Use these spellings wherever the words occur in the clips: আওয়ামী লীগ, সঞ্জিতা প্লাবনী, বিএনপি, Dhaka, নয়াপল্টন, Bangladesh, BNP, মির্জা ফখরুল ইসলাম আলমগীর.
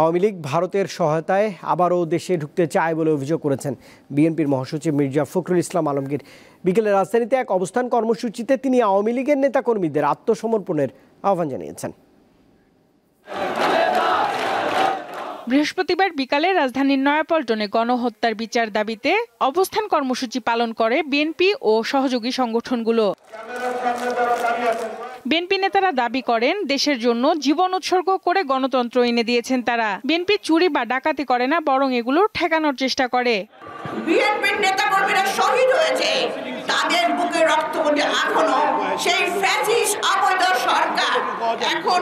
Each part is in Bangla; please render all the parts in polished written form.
আওয়ামী লীগ ভারতের সহায়তায় আবারও দেশে ঢুকতে চায় বলে অভিযোগ করেছেন বিএনপির মহাসচিব মির্জা ফখরুল ইসলাম আলমগীর। বিকেলে রাজধানীতে এক অবস্থান কর্মসূচিতে তিনি আওয়ামী লীগের নেতাকর্মীদের আত্মসমর্পণের আহ্বান জানিয়েছেন। বৃহস্পতিবার বিকালে রাজধানীর নয়াপল্টনে গণহত্যার বিচার দাবিতে অবস্থান কর্মসূচি পালন করে বিএনপি ও সহযোগী সংগঠনগুলো। বিএনপি নেতারা দাবি করেন, দেশের জন্য জীবন উৎসর্গ করে গণতন্ত্র এনে দিয়েছেন তারা। বিএনপি চুরি বা ডাকাতি করে না, বরং এগুলো ঠেকানোর চেষ্টা করে। বিএনপির নেতাকর্মীরা শহীদ হয়েছে, তাদের বুকে রক্ত ওঠে এখনো। সেই ফ্যাসিস্ট অবৈধ সরকার এখন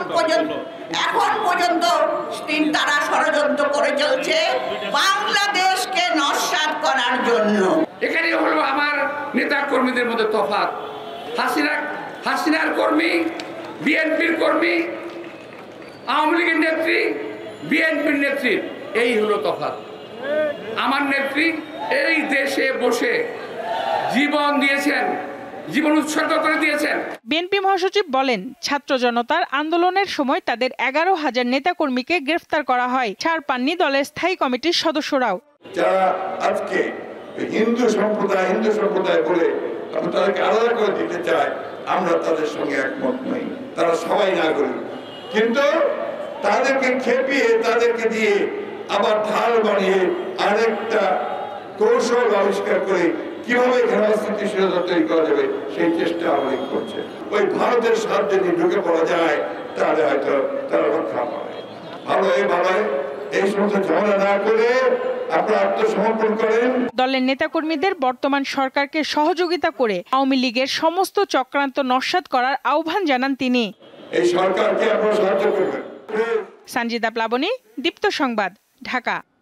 পর্যন্ত তারা ষড়যন্ত্র করে চলছে বাংলাদেশকে নস্বাত করার জন্য। এখানে হলো আমার নেতাকর্মীদের মধ্যে তফাৎ। হাসিনার কর্মী বিএনপির কর্মী, আওয়ামী লীগের নেত্রী বিএনপির নেত্রী, এই হলো তফাৎ। আমার নেত্রী এই দেশে বসে জীবন দিয়েছেন, জীবন উৎসর্গ করে দিয়েছেন। বিএনপি মহাসচিব বলেন, ছাত্র জনতার আন্দোলনের সময় তাদের 11,000 নেতাকর্মীকে গ্রেফতার করা হয়, ছাড় পাননি দলের স্থায়ী কমিটির সদস্যরাও। যারা আজকে হিন্দু সম্প্রদায় বলে তাদেরকে আলাদা করে দিতে চায়, আমরা তাদের সঙ্গে একমত নই। তারা সবাই নাগরিক, কিন্তু তাদেরকে খেপিয়ে তাদেরকে দিয়ে আবার ঢাল বানিয়ে আরেকটা কৌশল আবিষ্কার করে কিভাবে স্থিতিশীলতা তৈরি করা যাবে সেই চেষ্টা অনেক করছে। ওই ভারতের সাহায্য যদি ঢুকে পড়া যায় তাহলে হয়তো তারা রক্ষা পাবে। ভালো এই সমস্ত ঝামেলা না করে আপনারা আত্মসমর্পণ করেন। দলের নেতাকর্মীদের বর্তমান সরকারকে সহযোগিতা করে আওয়ামী লীগের সমস্ত চক্রান্ত নস্যাৎ করার আহ্বান জানান তিনি। এই সরকারকে আপনারা সাহায্য করবেন। সঞ্জিতা প্লাবনী, দীপ্ত সংবাদ, ঢাকা।